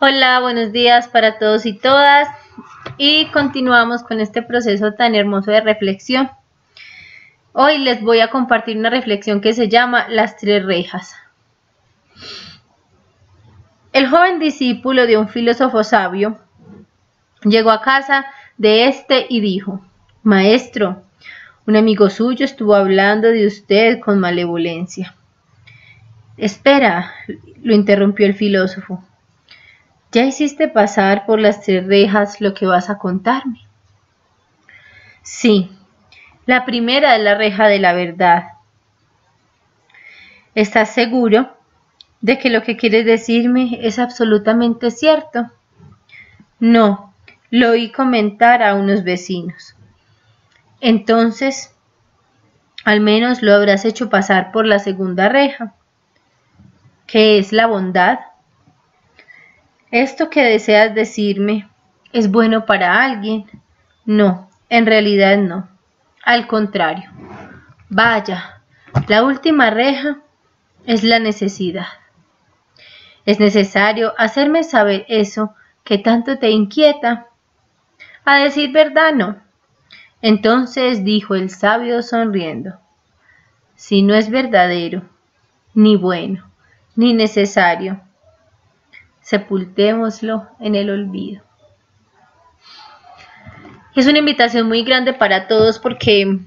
Hola, buenos días para todos y todas, y continuamos con este proceso tan hermoso de reflexión. Hoy les voy a compartir una reflexión que se llama Las tres rejas. El joven discípulo de un filósofo sabio llegó a casa de este y dijo: Maestro, un amigo suyo estuvo hablando de usted con malevolencia. Espera, lo interrumpió el filósofo. Ya hiciste pasar por las tres rejas lo que vas a contarme. Sí, la primera es la reja de la verdad. ¿Estás seguro de que lo que quieres decirme es absolutamente cierto? No, lo oí comentar a unos vecinos. Entonces, al menos lo habrás hecho pasar por la segunda reja, que es la bondad. ¿Esto que deseas decirme es bueno para alguien? No, en realidad no. Al contrario. Vaya, la última reja es la necesidad. Es necesario hacerme saber eso que tanto te inquieta. A decir verdad, no. Entonces dijo el sabio sonriendo: Si no es verdadero, ni bueno, ni necesario, sepultémoslo en el olvido. Es una invitación muy grande para todos, porque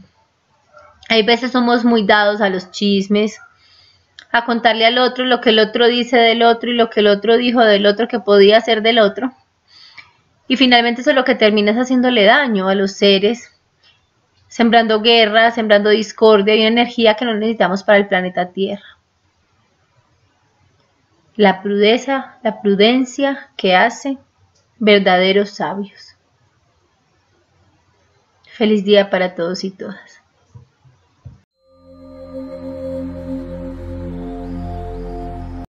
hay veces somos muy dados a los chismes, a contarle al otro lo que el otro dice del otro y lo que el otro dijo del otro que podía ser del otro. Y finalmente eso es lo que terminas haciéndole daño a los seres, sembrando guerra, sembrando discordia y una energía que no necesitamos para el planeta Tierra. La prudencia que hace verdaderos sabios. Feliz día para todos y todas.